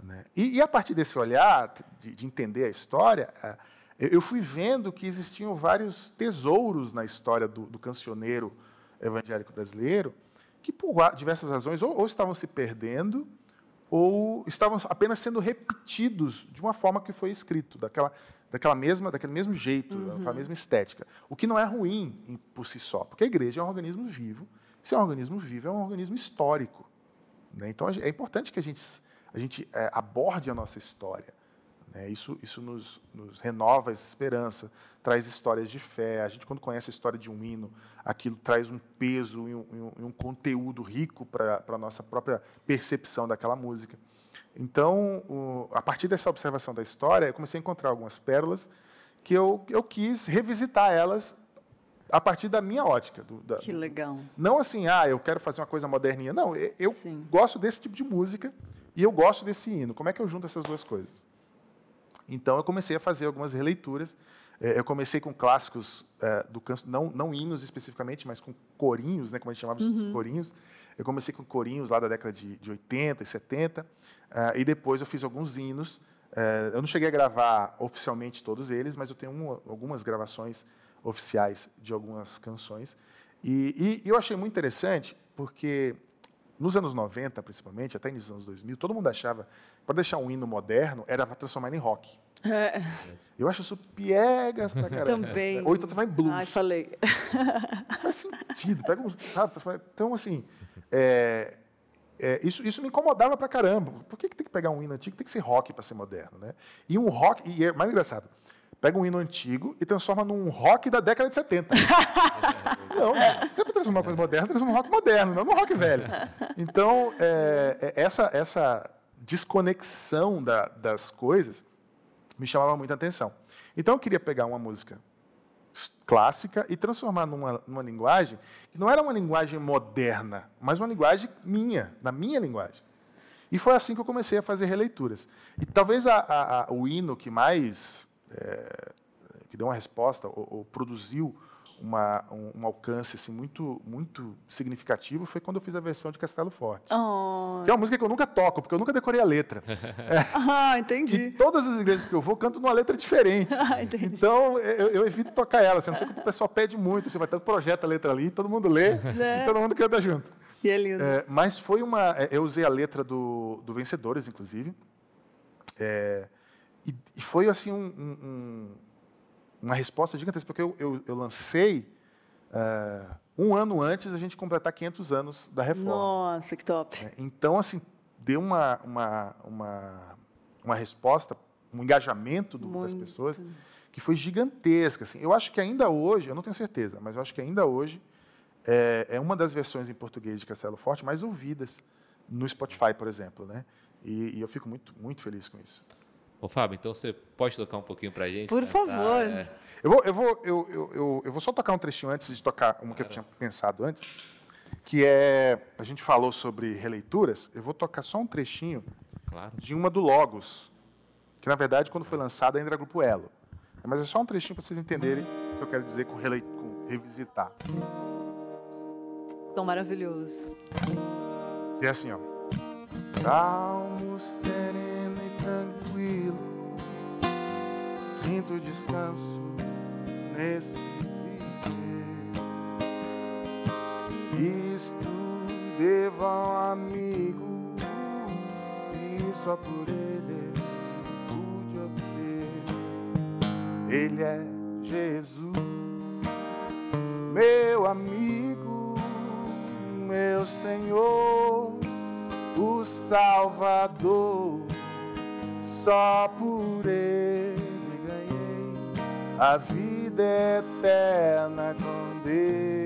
né? E a partir desse olhar, de entender a história... Eu fui vendo que existiam vários tesouros na história do cancioneiro evangélico brasileiro que, por diversas razões, ou estavam se perdendo ou estavam apenas sendo repetidos de uma forma que foi escrito, daquele mesmo jeito, daquela mesma estética. O que não é ruim por si só, porque a igreja é um organismo vivo. Se é um organismo vivo, é um organismo histórico, né? Então, é importante que a gente aborde a nossa história. Isso nos renova essa esperança, traz histórias de fé. A gente, quando conhece a história de um hino, aquilo traz um peso e um conteúdo rico para a nossa própria percepção daquela música. Então, a partir dessa observação da história, eu comecei a encontrar algumas pérolas que eu quis revisitar elas a partir da minha ótica. Que legal. Não assim, eu quero fazer uma coisa moderninha. Não, eu gosto desse tipo de música e eu gosto desse hino. Como é que eu junto essas duas coisas? Então, eu comecei a fazer algumas releituras. Eu comecei com clássicos do canto, não hinos especificamente, mas com corinhos, né, como a gente chamava de corinhos. Eu comecei com corinhos lá da década de 80 e 70, e depois eu fiz alguns hinos. Eu não cheguei a gravar oficialmente todos eles, mas eu tenho algumas gravações oficiais de algumas canções. E eu achei muito interessante, porque... Nos anos 90, principalmente, até nos anos 2000, todo mundo achava que para deixar um hino moderno era transformar em rock. Eu acho isso piegas pra caramba. Também. Ou então vai em blues. Ai, falei. Não faz sentido. Pega um, sabe? Então, assim, isso me incomodava pra caramba. Por que tem que pegar um hino antigo? Tem que ser rock para ser moderno, né? E um rock, e é mais engraçado, pega um hino antigo e transforma num rock da década de 70. Não, sempre transforma uma coisa moderna, transforma um rock moderno, não num rock velho. Então, essa desconexão das coisas me chamava muita atenção. Então, eu queria pegar uma música clássica e transformar numa linguagem que não era uma linguagem moderna, mas uma linguagem minha, na minha linguagem. E foi assim que eu comecei a fazer releituras. E talvez o hino que mais... que deu uma resposta ou produziu um alcance assim, muito significativo foi quando eu fiz a versão de Castelo Forte. Oh. Que é uma música que eu nunca toco, porque eu nunca decorei a letra. Ah, entendi. E todas as igrejas que eu vou, canto numa letra diferente. Ah, entendi. Então, eu evito tocar ela. Assim, não sei que o pessoal pede muito. Você vai ter um projeto, a letra ali, todo mundo lê e todo mundo canta junto. Que é lindo. É, mas foi uma... Eu usei a letra do Vencedores, inclusive. E foi, assim, uma resposta gigantesca, porque eu lancei um ano antes da gente completar 500 anos da reforma. Nossa, que top! Então, assim, deu uma resposta, um engajamento das pessoas, que foi gigantesca. Assim. Eu acho que ainda hoje, eu não tenho certeza, mas eu acho que ainda hoje é uma das versões em português de Castelo Forte mais ouvidas no Spotify, por exemplo, né? E eu fico muito feliz com isso. Ô, Fábio, então você pode tocar um pouquinho pra gente? Por favor. Eu vou só tocar um trechinho antes de tocar uma que eu tinha pensado antes, que é, a gente falou sobre releituras, eu vou tocar só um trechinho de uma do Logos, que, na verdade, quando foi lançada, ainda era Grupo Elo. Mas é só um trechinho para vocês entenderem o que eu quero dizer com revisitar. Tão maravilhoso. E é assim, ó. Calmo, sereno e tranquilo, sinto descanso nesse dia. Isto devo ao amigo, e só por ele pude obter. Ele é Jesus, meu amigo, meu Senhor, o Salvador, só por ele ganhei a vida eterna com Deus.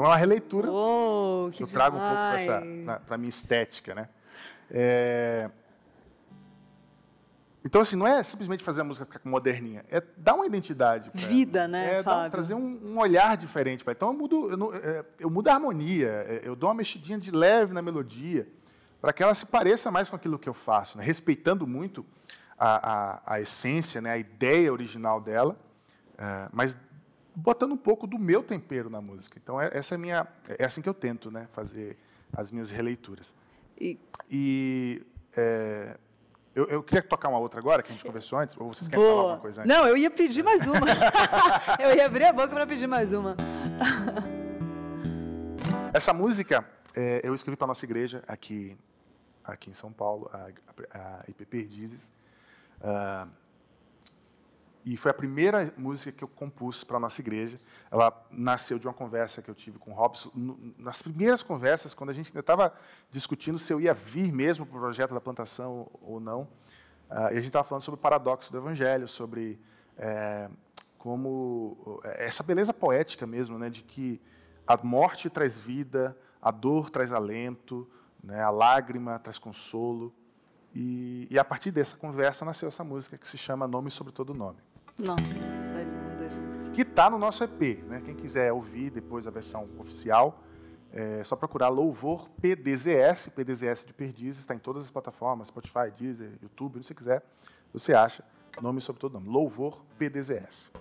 Uma releitura, que eu trago um pouco para a minha estética, né? Então, assim, não é simplesmente fazer a música ficar moderninha, é dar uma identidade. Vida, né, Fábio? Trazer um olhar diferente. Então, eu mudo a harmonia, eu dou uma mexidinha de leve na melodia, para que ela se pareça mais com aquilo que eu faço, né? Respeitando muito a essência, né? A ideia original dela, mas botando um pouco do meu tempero na música. Então, é assim que eu tento, né, fazer as minhas releituras. Eu queria tocar uma outra agora, que a gente conversou antes, ou vocês querem falar alguma coisa antes? Não, eu ia pedir mais uma. Eu ia abrir a boca para pedir mais uma. Essa música eu escrevi para a nossa igreja aqui em São Paulo, a IP Perdizes. E foi a primeira música que eu compus para a nossa igreja. Ela nasceu de uma conversa que eu tive com o Robson. Nas primeiras conversas, quando a gente ainda estava discutindo se eu ia vir mesmo para o projeto da plantação ou não, e a gente estava falando sobre o paradoxo do Evangelho, sobre como essa beleza poética mesmo, né, de que a morte traz vida, a dor traz alento, né, a lágrima traz consolo. E a partir dessa conversa nasceu essa música que se chama Nome Sobre Todo Nome. Nossa, é linda, gente. Que está no nosso EP, né? Quem quiser ouvir depois a versão oficial, é só procurar Louvor PDZS, PDZS de Perdizes, está em todas as plataformas, Spotify, Deezer, YouTube, onde você quiser, você acha Nome Sobre Todo Nome, Louvor PDZS.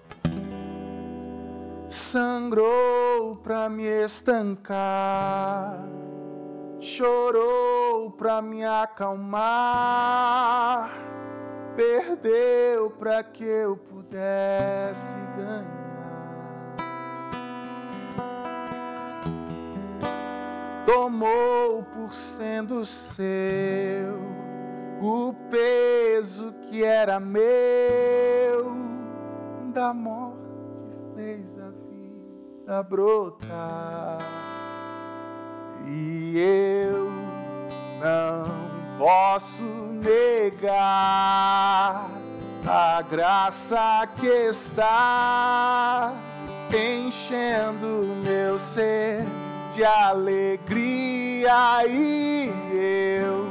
Sangrou para me estancar, chorou pra me acalmar, perdeu pra que eu pudesse ganhar, tomou por sendo seu o peso que era meu, da morte fez a vida brotar. E eu não posso negar A graça que está enchendo meu ser de alegria, e eu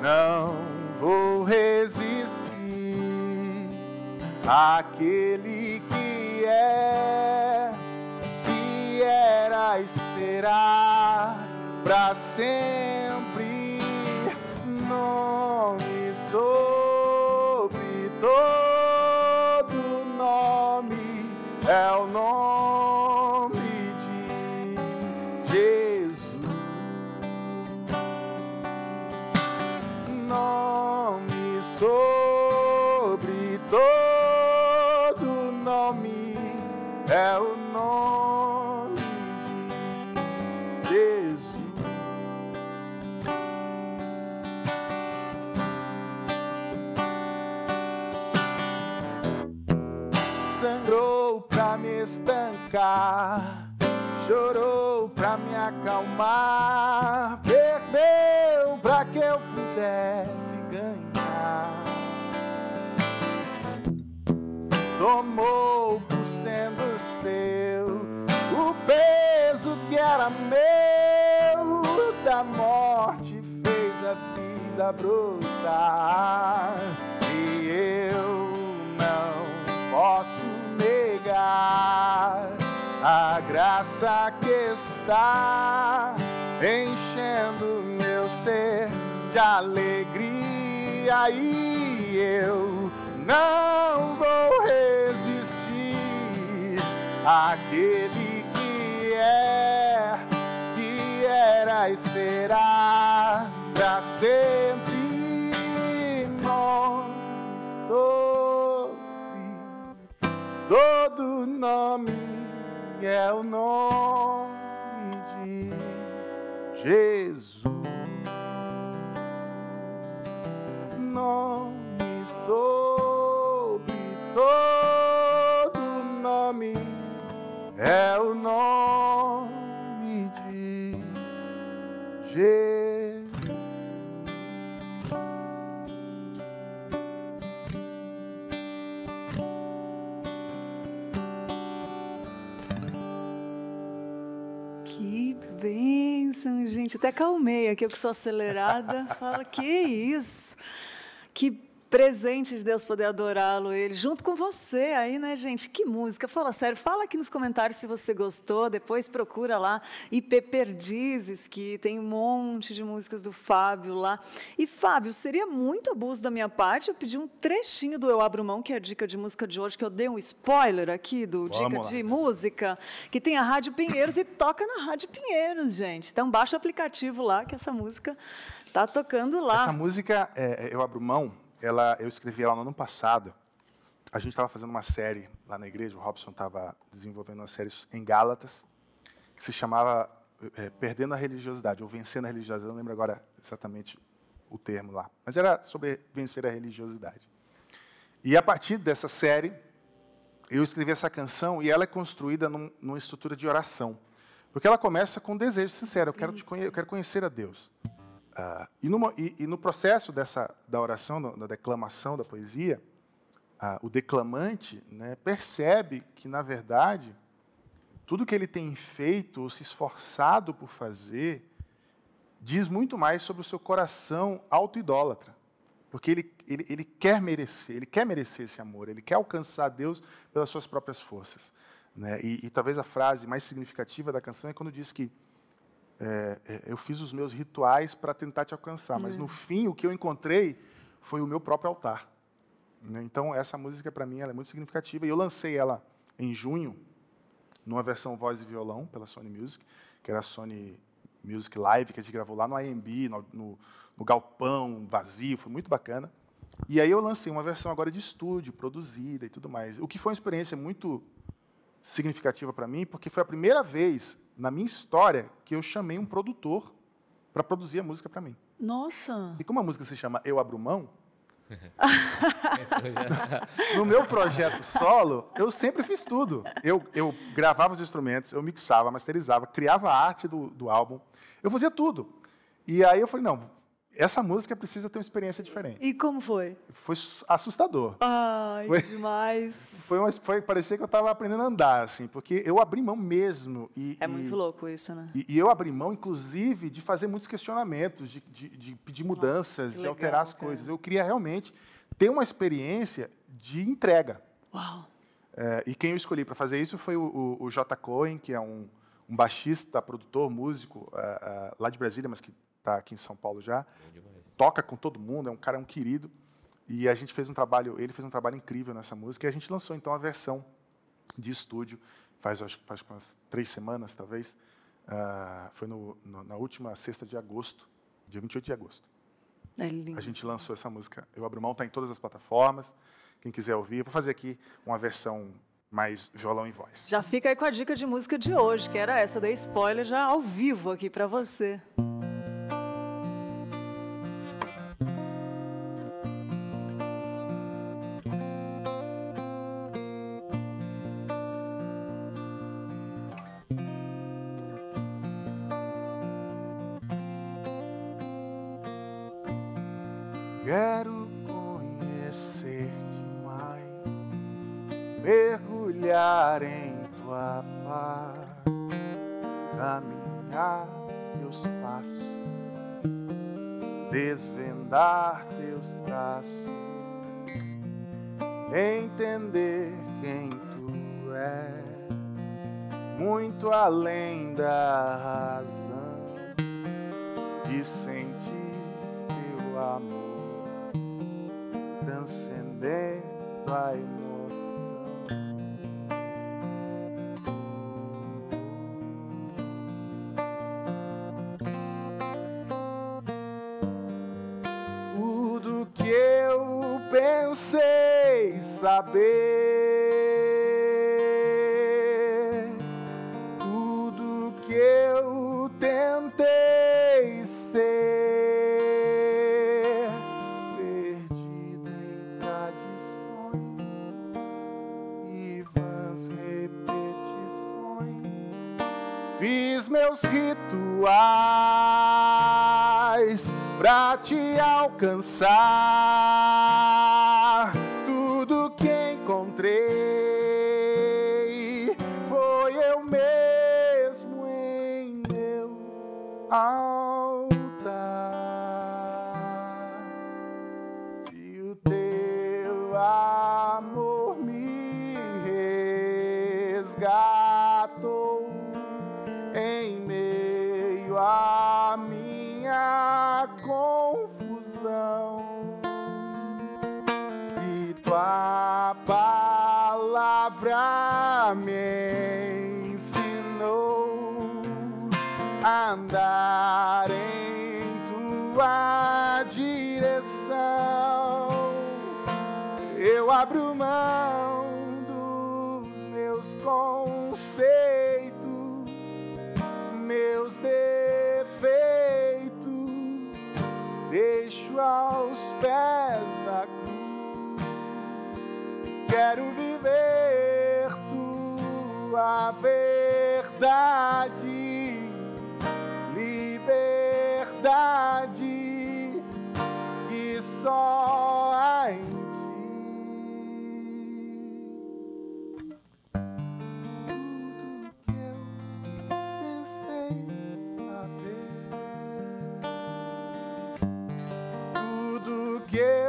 não vou resistir àquele que é, que era e será para sempre. Nome sobre todo nome é o nome de Jesus. Nome sobre todo nome é o nome de Jesus. Sangrou pra me estancar, chorou pra me acalmar, perdeu pra que eu pudesse ganhar. Tomou por sendo seu o peso que era meu, da morte fez a vida brotar, e eu não posso negar a graça que está enchendo meu ser de alegria, e eu não vou resistir àquele que é, que era e será para sempre. Nós somos todo nome é o nome de Jesus. Nome sobre todo nome é o nome de Jesus. Que bênção, gente. Até calmei aqui, eu que sou acelerada. Fala, que isso. Que presente de Deus poder adorá-lo, ele, junto com você aí, né, gente? Que música. Fala sério, fala aqui nos comentários se você gostou. Depois procura lá IP Perdizes, que tem um monte de músicas do Fábio lá. E, Fábio, seria muito abuso da minha parte eu pedir um trechinho do Eu Abro Mão, que é a dica de música de hoje, que eu dei um spoiler aqui do Dica de Música, que tem a Rádio Pinheiros e toca na Rádio Pinheiros, gente. Então, baixa o aplicativo lá, que essa música tá tocando lá. Essa música, Eu Abro Mão, eu escrevi ela no ano passado. A gente estava fazendo uma série lá na igreja, o Robson estava desenvolvendo uma série em Gálatas, que se chamava Perdendo a Religiosidade, ou Vencendo a Religiosidade, eu não lembro agora exatamente o termo lá. Mas era sobre vencer a religiosidade. E a partir dessa série, eu escrevi essa canção, e ela é construída numa estrutura de oração. Porque ela começa com um desejo sincero, eu quero conhecer a Deus. E no processo da oração, da declamação da poesia, o declamante, né, percebe que, na verdade, tudo que ele tem feito ou se esforçado por fazer diz muito mais sobre o seu coração auto-idólatra. Porque ele quer merecer esse amor, ele quer alcançar Deus pelas suas próprias forças. Né? E talvez a frase mais significativa da canção é quando diz que eu fiz os meus rituais para tentar te alcançar, mas no fim o que eu encontrei foi o meu próprio altar. Então, essa música, para mim, ela é muito significativa. E eu lancei ela em junho, numa versão voz e violão, pela Sony Music, que era a Sony Music Live, que a gente gravou lá no AMB, no galpão vazio, foi muito bacana. E aí eu lancei uma versão agora de estúdio, produzida e tudo mais, o que foi uma experiência muito significativa para mim, porque foi a primeira vez na minha história que eu chamei um produtor para produzir a música para mim. Nossa! E como a música se chama Eu Abro Mão, no meu projeto solo, eu sempre fiz tudo. Eu gravava os instrumentos, eu mixava, masterizava, criava a arte do álbum, eu fazia tudo. E aí eu falei, não, Essa música precisa ter uma experiência diferente. E como foi? Foi assustador. Ai, foi demais. Parecia que eu estava aprendendo a andar, assim, porque eu abri mão mesmo. É muito louco isso, né? E eu abri mão, inclusive, de fazer muitos questionamentos, de pedir mudanças, de alterar as coisas. Eu queria realmente ter uma experiência de entrega. Uau! É, e quem eu escolhi para fazer isso foi o J. Cohen, que é um baixista, produtor, músico, lá de Brasília, mas que está aqui em São Paulo já, toca com todo mundo, é um cara, é um querido, e a gente fez um trabalho, ele fez um trabalho incrível nessa música, e a gente lançou, então, a versão de estúdio, acho que faz umas 3 semanas, talvez, foi na última sexta de agosto, dia 28 de agosto. É lindo. A gente lançou essa música, Eu Abro Mão, está em todas as plataformas, quem quiser ouvir, eu vou fazer aqui uma versão mais violão e voz. Já fica aí com a dica de música de hoje, que era essa, dei spoiler já ao vivo aqui para você. Quero conhecer-te mais, mergulhar em tua paz, caminhar teus passos, desvendar teus traços, entender quem tu és, muito além da razão, de sentir teu amor, transcendendo a emoção. Tudo que eu pensei saber, tudo que eu tentei ser, meus rituais pra te alcançar. Tudo que encontrei foi eu mesmo em meu altar, e o teu amor me resgatou em meio à minha confusão, e tua palavra me ensinou a andar em tua direção. Eu abro mão dos meus conceitos, meus defeitos, deixo aos pés da cruz. Quero viver tua verdade, liberdade que só há em ti.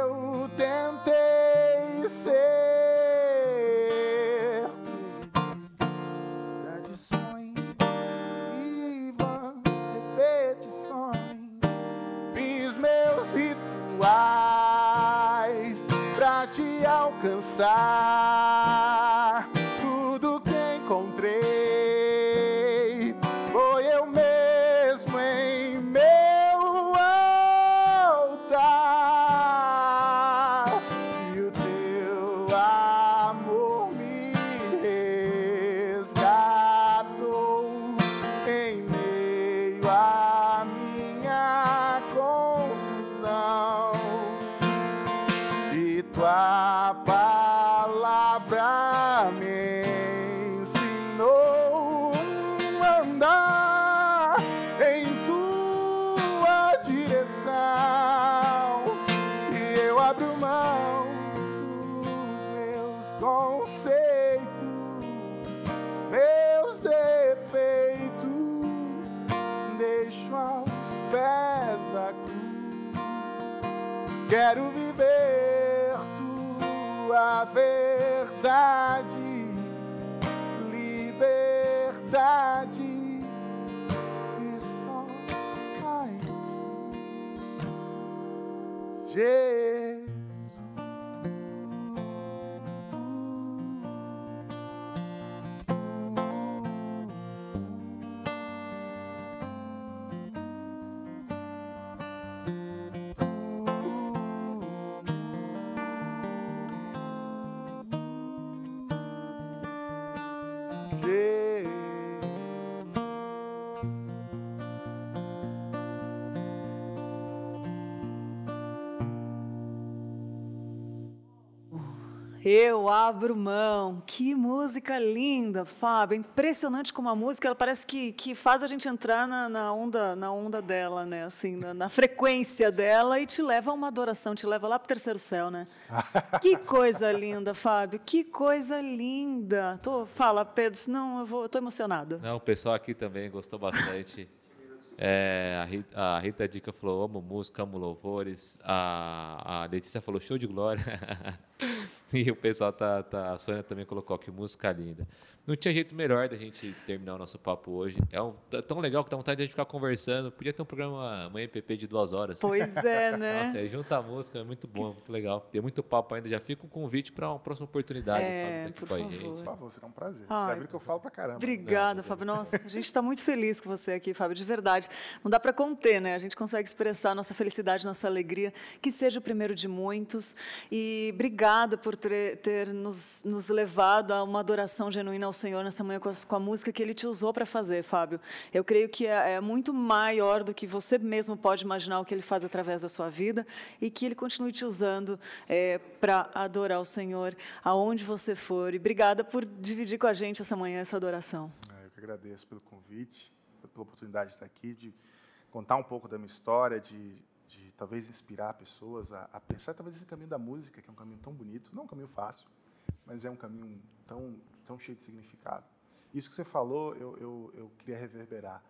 Eu tentei ser tradições e vãs repetições, fiz meus rituais pra te alcançar. Tudo que encontrei foi eu mesmo em meu altar, em tua direção. preconceitos, meus defeitos, deixo aos pés da cruz. Quero viver tua verdade, liberdade. Jesus, Eu Abro Mão. Que música linda, Fábio. Impressionante como a música, ela parece que faz a gente entrar na onda dela, né? Assim, na frequência dela, e te leva a uma adoração, te leva lá para o terceiro céu, né? Que coisa linda, Fábio. Que coisa linda. Fala, Pedro, senão eu tô emocionada. Não, o pessoal aqui também gostou bastante. A Rita Dica falou, amo música, amo louvores. A Letícia falou, show de glória. E o pessoal, a Sônia também colocou, que música linda. Não tinha jeito melhor da gente terminar o nosso papo hoje. É tão legal que dá vontade de a gente ficar conversando. Podia ter um programa, uma MPP de 2 horas. Pois é, né? Nossa, aí junta a música, é muito bom, é muito legal. Tem muito papo ainda, já fica um convite para uma próxima oportunidade. É, por favor. Gente. Por favor, será um prazer. Ai, já viu que eu falo pra caramba. Obrigada, Fábio. Nossa, a gente está muito feliz com você aqui, Fábio, de verdade. Não dá para conter, né? A gente consegue expressar nossa felicidade, nossa alegria, que seja o primeiro de muitos. E obrigada por ter nos levado a uma adoração genuína ao Senhor nessa manhã com a música que Ele te usou para fazer, Fábio. Eu creio que é muito maior do que você mesmo pode imaginar o que Ele faz através da sua vida, e que Ele continue te usando para adorar o Senhor aonde você for. E obrigada por dividir com a gente essa manhã essa adoração. Eu que agradeço pelo convite, pela oportunidade de estar aqui, de contar um pouco da minha história, de talvez inspirar pessoas a pensar talvez esse caminho da música, que é um caminho tão bonito, não um caminho fácil, mas é um caminho tão cheio de significado. Isso que você falou, eu queria reverberar.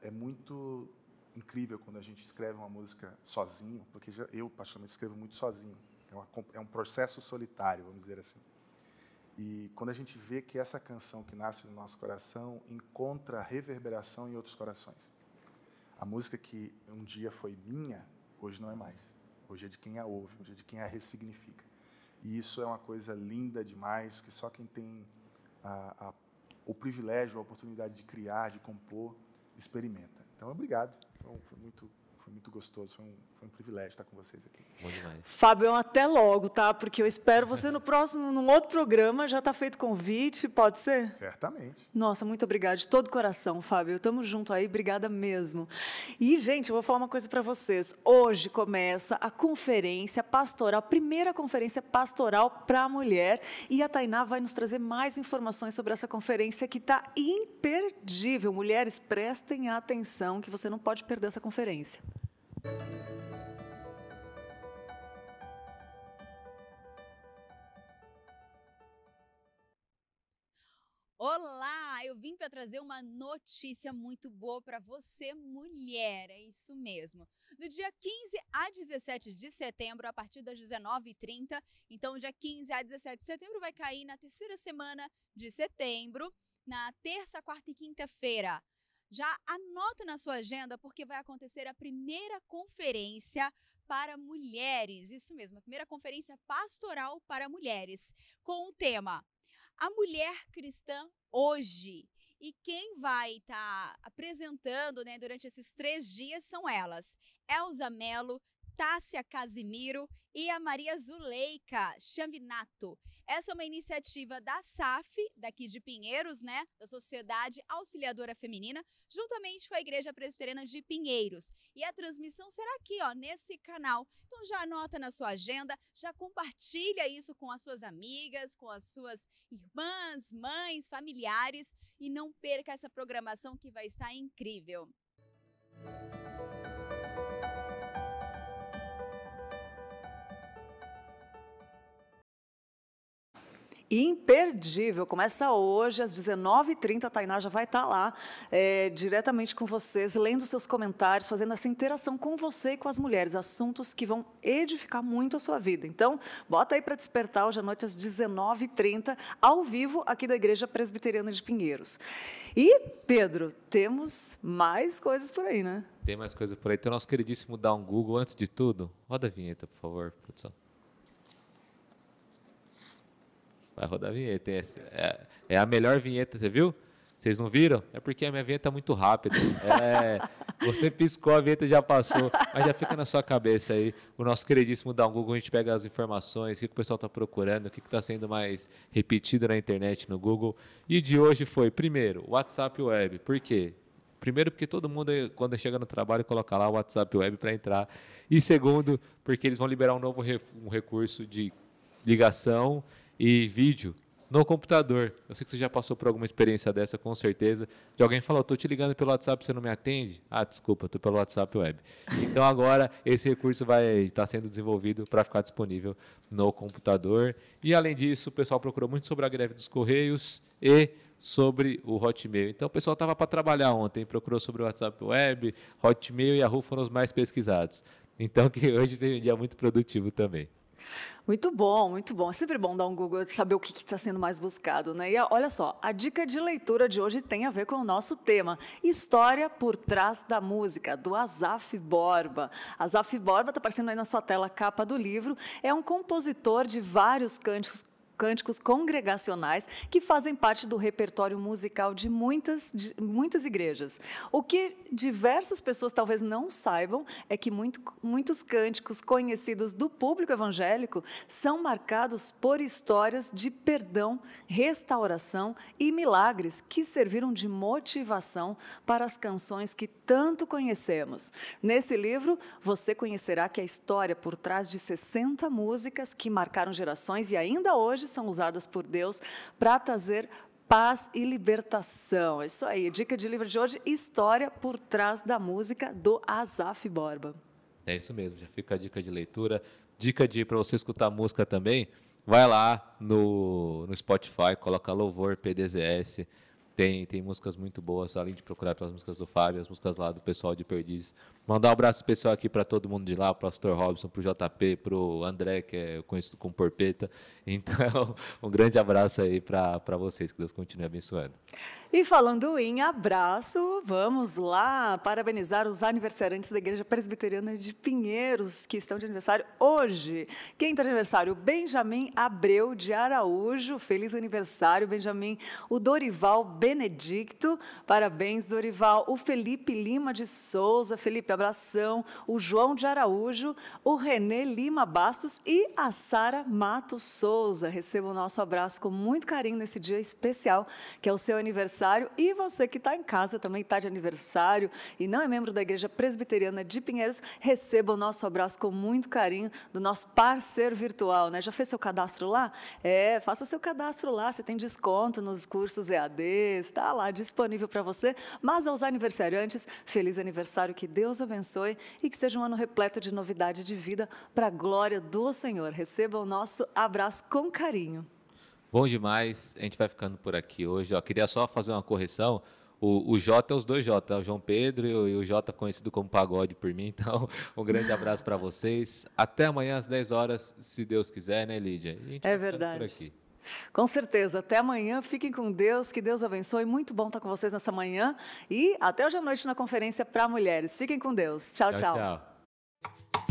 É muito incrível quando a gente escreve uma música sozinho, porque eu, particularmente, escrevo muito sozinho. É um processo solitário, vamos dizer assim. E quando a gente vê que essa canção que nasce no nosso coração encontra reverberação em outros corações. A música que um dia foi minha, hoje não é mais. Hoje é de quem a ouve, hoje é de quem a ressignifica. E isso é uma coisa linda demais, que só quem tem o privilégio, a oportunidade de criar, de compor, experimenta. Então, obrigado. Foi muito gostoso, foi um privilégio estar com vocês aqui. Bom demais. Fábio, até logo, tá? Porque eu espero você no próximo, num outro programa, já está feito convite, pode ser? Certamente. Nossa, muito obrigada, de todo o coração, Fábio. Tamo junto aí, obrigada mesmo. E, gente, eu vou falar uma coisa para vocês. Hoje começa a conferência pastoral, a primeira conferência pastoral para a mulher, e a Tainá vai nos trazer mais informações sobre essa conferência que está imperdível. Mulheres, prestem atenção, que você não pode perder essa conferência. Olá, eu vim para trazer uma notícia muito boa para você, mulher, é isso mesmo. Do dia 15 a 17 de setembro, a partir das 19h30, então dia 15 a 17 de setembro vai cair na terceira semana de setembro, na terça, quarta e quinta-feira. Já anota na sua agenda, porque vai acontecer a primeira conferência para mulheres. Isso mesmo, a primeira conferência pastoral para mulheres, com o tema A Mulher Cristã Hoje. E quem vai estar apresentando, né, durante esses 3 dias são elas, Elza Mello, Tássia Casimiro e a Maria Zuleika Chanvinato. Essa é uma iniciativa da SAF, daqui de Pinheiros, né? Da Sociedade Auxiliadora Feminina, juntamente com a Igreja Presbiteriana de Pinheiros. E a transmissão será aqui, ó, nesse canal. Então já anota na sua agenda, já compartilha isso com as suas amigas, com as suas irmãs, mães, familiares, e não perca essa programação que vai estar incrível. imperdível. Começa hoje, às 19h30, a Tainá já vai estar lá, diretamente com vocês, lendo seus comentários, fazendo essa interação com você e com as mulheres, assuntos que vão edificar muito a sua vida. Então, bota aí para despertar hoje à noite, às 19h30, ao vivo, aqui da Igreja Presbiteriana de Pinheiros. E, Pedro, temos mais coisas por aí, né? Tem mais coisa por aí. Tem o nosso queridíssimo Dá um Google. Antes de tudo, roda a vinheta, por favor, produção. Vai rodar a vinheta. É a melhor vinheta, você viu? Vocês não viram? É porque a minha vinheta é muito rápida. Você piscou, a vinheta já passou, mas já fica na sua cabeça aí. O nosso queridíssimo Dá um Google, a gente pega as informações, o que o pessoal está procurando, o que está sendo mais repetido na internet, no Google. E de hoje foi, primeiro, WhatsApp Web. Por quê? Primeiro, porque todo mundo, quando chega no trabalho, coloca lá o WhatsApp Web para entrar. E segundo, porque eles vão liberar um novo recurso de ligação e vídeo no computador. Eu sei que você já passou por alguma experiência dessa, com certeza, de alguém falar, estou te ligando pelo WhatsApp, você não me atende? Ah, desculpa, estou pelo WhatsApp Web. Então, agora, esse recurso vai estar sendo desenvolvido para ficar disponível no computador. E, além disso, o pessoal procurou muito sobre a greve dos Correios e sobre o Hotmail. Então, o pessoal estava para trabalhar ontem, procurou sobre o WhatsApp Web, Hotmail e Yahoo foram os mais pesquisados. Então, que hoje seja um dia muito produtivo também. Muito bom, muito bom. É sempre bom dar um Google e saber o que está sendo mais buscado, né? E olha só, a dica de leitura de hoje tem a ver com o nosso tema, História por Trás da Música, do Asaf Borba. Asaf Borba está aparecendo aí na sua tela, a capa do livro. É um compositor de vários cânticos congregacionais que fazem parte do repertório musical de muitas igrejas. O que diversas pessoas talvez não saibam é que muitos cânticos conhecidos do público evangélico são marcados por histórias de perdão, restauração e milagres que serviram de motivação para as canções que tanto conhecemos. Nesse livro, você conhecerá que a história por trás de 60 músicas que marcaram gerações e ainda hoje são usadas por Deus para trazer paz e libertação. É isso aí, dica de livro de hoje, História por Trás da Música, do Asaf Borba. É isso mesmo, já fica a dica de leitura, dica de para você escutar música também, vai lá no Spotify, coloca Louvor PDZS, tem músicas muito boas, além de procurar pelas músicas do Fábio, as músicas lá do pessoal de Perdizes. Mandar um abraço especial aqui para todo mundo de lá, para o pastor Robson, para o JP, para o André, que é conhecido como Porpeta. Então, um grande abraço aí para vocês, que Deus continue abençoando. E falando em abraço, vamos lá parabenizar os aniversariantes da Igreja Presbiteriana de Pinheiros, que estão de aniversário hoje. Quem está de aniversário? Benjamin Abreu de Araújo, feliz aniversário, Benjamin. O Dorival Benedicto, parabéns, Dorival. O Felipe Lima de Souza, Felipe, abração. O João de Araújo, o Renê Lima Bastos e a Sara Matos Souza. Receba o nosso abraço com muito carinho nesse dia especial, que é o seu aniversário. E você que está em casa também está de aniversário e não é membro da Igreja Presbiteriana de Pinheiros, receba o nosso abraço com muito carinho do nosso parceiro virtual, né? Já fez seu cadastro lá? Faça seu cadastro lá, você tem desconto nos cursos EAD, está lá disponível para você. Mas aos aniversariantes, feliz aniversário, que Deus abençoe e que seja um ano repleto de novidade de vida para a glória do Senhor. Receba o nosso abraço com carinho. Bom demais, a gente vai ficando por aqui hoje. Queria só fazer uma correção, o J é os dois J, é o João Pedro e o J conhecido como Pagode por mim, então um grande abraço para vocês. Até amanhã às 10 horas, se Deus quiser, né, Lídia? A gente vai ficando por aqui. Com certeza, até amanhã, fiquem com Deus, que Deus abençoe, muito bom estar com vocês nessa manhã e até hoje à noite na Conferência para Mulheres. Fiquem com Deus, tchau, tchau.